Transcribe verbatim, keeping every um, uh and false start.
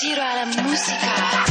Tiro a la música.